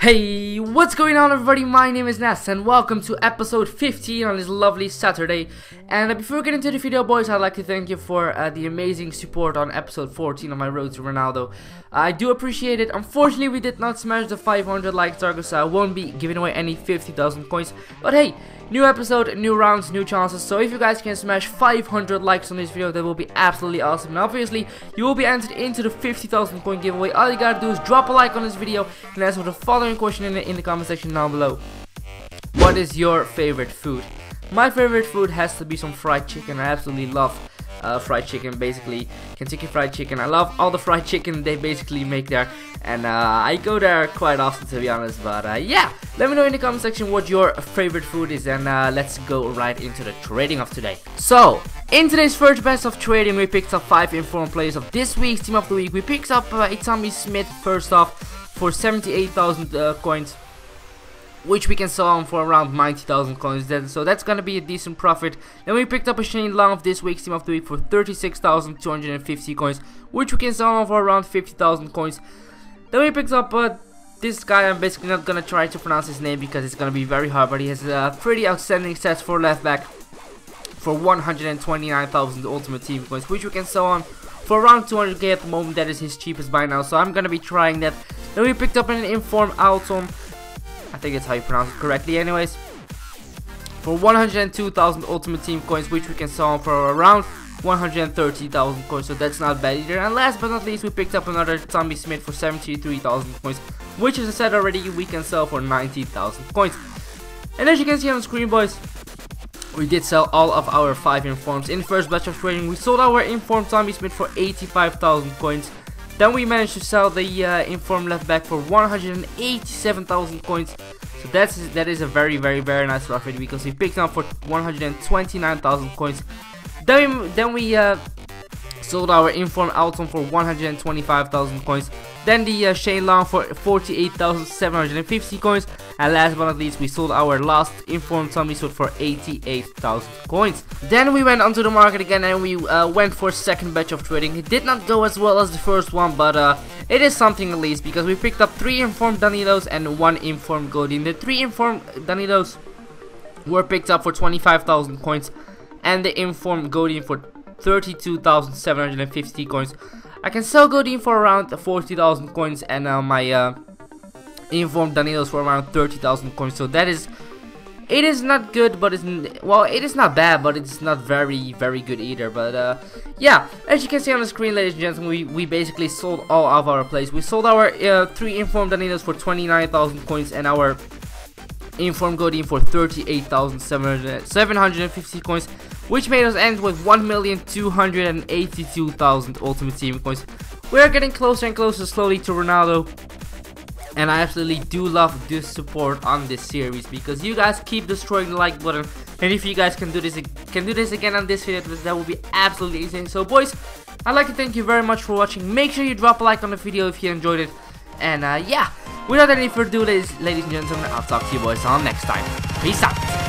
Hey, what's going on everybody? My name is Ness and welcome to episode 15 on this lovely Saturday. And before we get into the video, boys, I'd like to thank you for the amazing support on episode 14 on my road to Ronaldo. I do appreciate it. Unfortunately, we did not smash the 500 like target, so I won't be giving away any 50,000 coins. But hey, new episode, new rounds, new chances. So if you guys can smash 500 likes on this video, that will be absolutely awesome. And obviously, you will be entered into the 50,000 coin giveaway. All you gotta do is drop a like on this video and answer the following question in the comment section down below. What is your favorite food? My favorite food has to be some fried chicken. I absolutely love fried chicken, basically Kentucky Fried Chicken. I love all the fried chicken they basically make there, and I go there quite often, to be honest. But yeah, let me know in the comment section what your favorite food is, and let's go right into the trading of today. So in today's first best of trading, we picked up 5 informed players of this week's team of the week. We picked up Itami Smith first off for 78,000 coins, which we can sell on for around 90,000 coins then, so that's gonna be a decent profit. Then we picked up a Shane Long of this week's team of the week for 36,250 coins, which we can sell on for around 50,000 coins. Then we picked up this guy. I'm basically not gonna try to pronounce his name because it's gonna be very hard, but he has pretty outstanding stats for left back for 129,000 ultimate team coins, which we can sell on for around 200k at the moment. That is his cheapest by now, so I'm gonna be trying that. Then we picked up an informed Alten, I think that's how you pronounce it correctly anyways, for 102,000 ultimate team coins, which we can sell for around 130,000 coins, so that's not bad either. And last but not least, we picked up another Tommy Smith for 73,000 coins, which, as I said already, we can sell for 90,000 coins. And as you can see on the screen, boys, we did sell all of our 5 informs. In the first batch of trading, we sold our informed Tommy Smith for 85,000 coins. Then we managed to sell the informed left back for 187,000 coins. So that is a very nice profit, because we picked up for 129,000 coins. Then we sold our informed Alton for 125,000 coins. Then the Shane Long for 48,750 coins. And last but not least, we sold our last informed Tommy Smith for 88,000 coins. Then we went onto the market again, and we went for a second batch of trading. It did not go as well as the first one, but it is something at least, because we picked up 3 informed Danilos and 1 informed Godin. The 3 informed Danilos were picked up for 25,000 coins, and the informed Godin for 32,750 coins. I can sell Godin for around 40,000 coins, and my informed Danilos for around 30,000 coins, so that is, it is not good, but it's, well, it is not bad, but it's not very good either. But yeah, as you can see on the screen, ladies and gentlemen, we basically sold all of our plays. We sold our 3 informed Danilos for 29,000 coins, and our informed Godin for 38,750 coins, which made us end with 1,282,000 ultimate team coins. We are getting closer and closer slowly to Ronaldo, and I absolutely do love this support on this series, because you guys keep destroying the like button, and if you guys can do this again on this video, that will be absolutely insane. So boys, I'd like to thank you very much for watching. Make sure you drop a like on the video if you enjoyed it, and yeah, without any further ado, ladies and gentlemen, I'll talk to you boys all next time. Peace out.